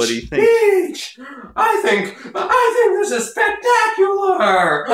What do you think? Peach! I think this is spectacular!